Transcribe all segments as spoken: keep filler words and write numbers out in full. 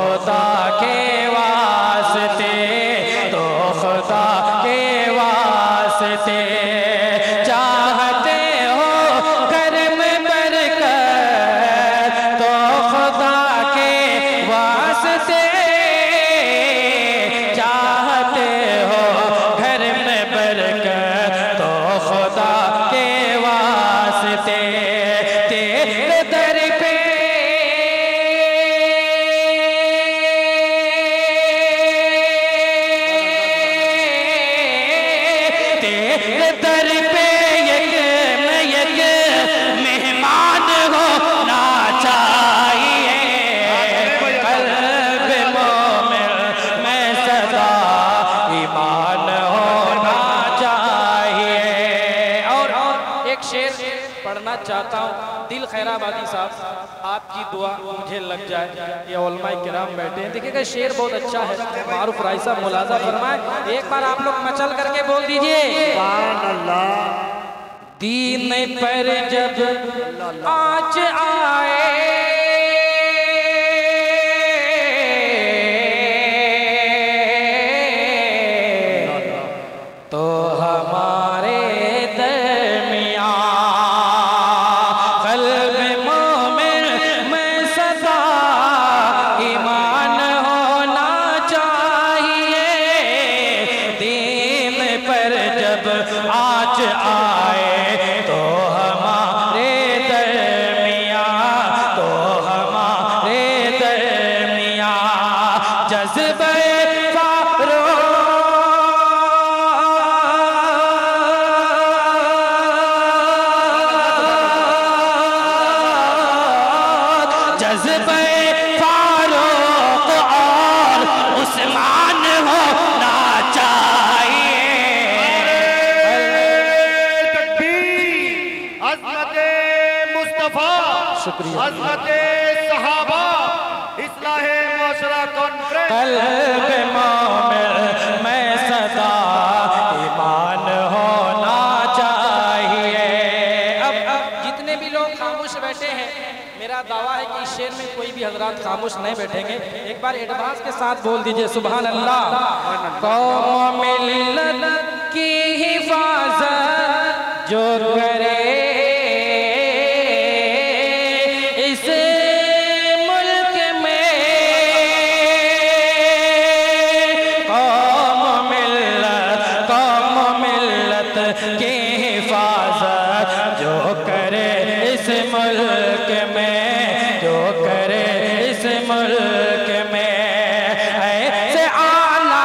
खुदा के वास्ते, तो खुदा के वास्ते चाहते हो करम बरकत, तो खुदा के वास्ते चाहते हो करम बरकत, तो खुदा के वास्ते तेरे दर पे दर पे एक में एक मेहमान होना चाहिए। कल्ब मोमिन में सदा ईमान होना चाहिए। और और एक शेर पढ़ना चाहता हूँ, दिल खैराबादी साहब आपकी दुआ मुझे लग जाए। ये उलमा किराम बैठे हैं, देखिएगा शेर बहुत अच्छा है। मारूफ राय साहब मुलाजा फरमाए, एक बार आप लोग मचल करके बोल दीजिए। दीन पर जब आँच आए तो हमारे आँच आए तो हमारे दरमियाँ, तो हमारे दरमियाँ जज्बे फ़ारूक़, जज्बे फ़ारूक़ और उस्मान होना चाहिए। शुक्रिया। सहाबा इस्लाहे मुआशरा कॉन्फ्रेंस। कल्ब मोमिन में सदा ईमान होना चाहिए। अब अब जितने भी लोग खामोश बैठे हैं, मेरा दावा है कि इस शेर में कोई भी हजरात खामोश नहीं बैठेंगे। एक बार एडवांस के साथ बोल दीजिए सुभान अल्लाह। कौम मिल्लत की हिफाजत जो करे की हिफाजत जो करे इस मुल्क में, जो करे इस मुल्क में ऐसे आला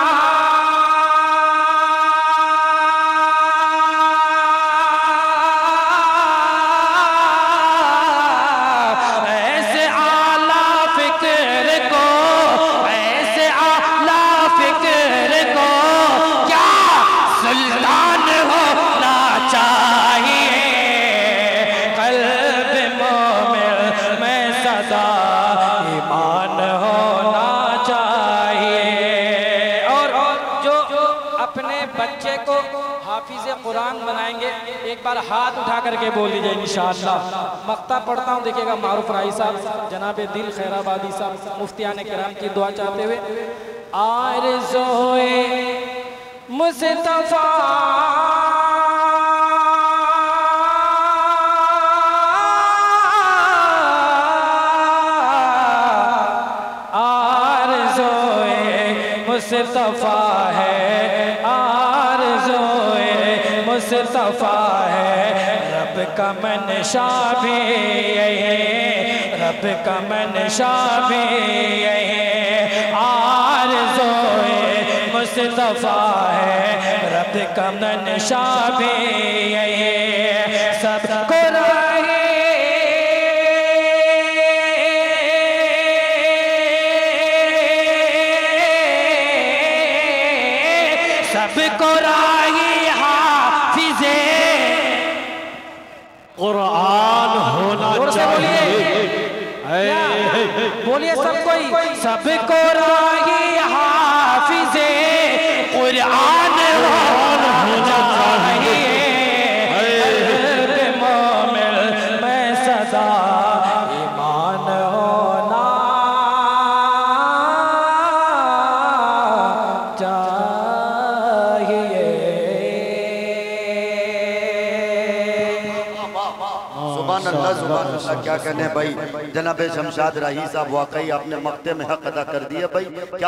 ऐसे आला फिक्र को, ऐसे आला फिक्र को क्या सुल्तान हो चाहिए। कल्ब मोमिन में सदा ईमान होना चाहिए। और, और जो, जो अपने बच्चे को हाफिज़ कुरान बनाएंगे, एक बार हाथ उठा करके बोल दीजिए इंशाअल्लाह। मक्ता पढ़ता हूँ, देखिएगा मारूफ राय साहब जनाब दिल खैराबादी साहब मुफ्तियान किराम की दुआ चाहते हुए। आरज़ोए मुस्तफा मुस्तफा है, आरज़ोए मुस्तफा है। रब का मंशा भी यही, रब का मंशा भी यही। आरज़ोए मुस्तफा है, रब का मंशा भी यही। सबको राही सबको राही हाफिज़े कुरान होना चाहिए। बोलिए सब कोई, सबको राही हाफिज़े कुरान होना चाहिए। कल्ब मोमिन में सदा ईमान होना सुबह क्या कहने भाई जनाब शमशाद राही साहब, वाकई आपने मक्ते में हक अदा कर दिया भाई।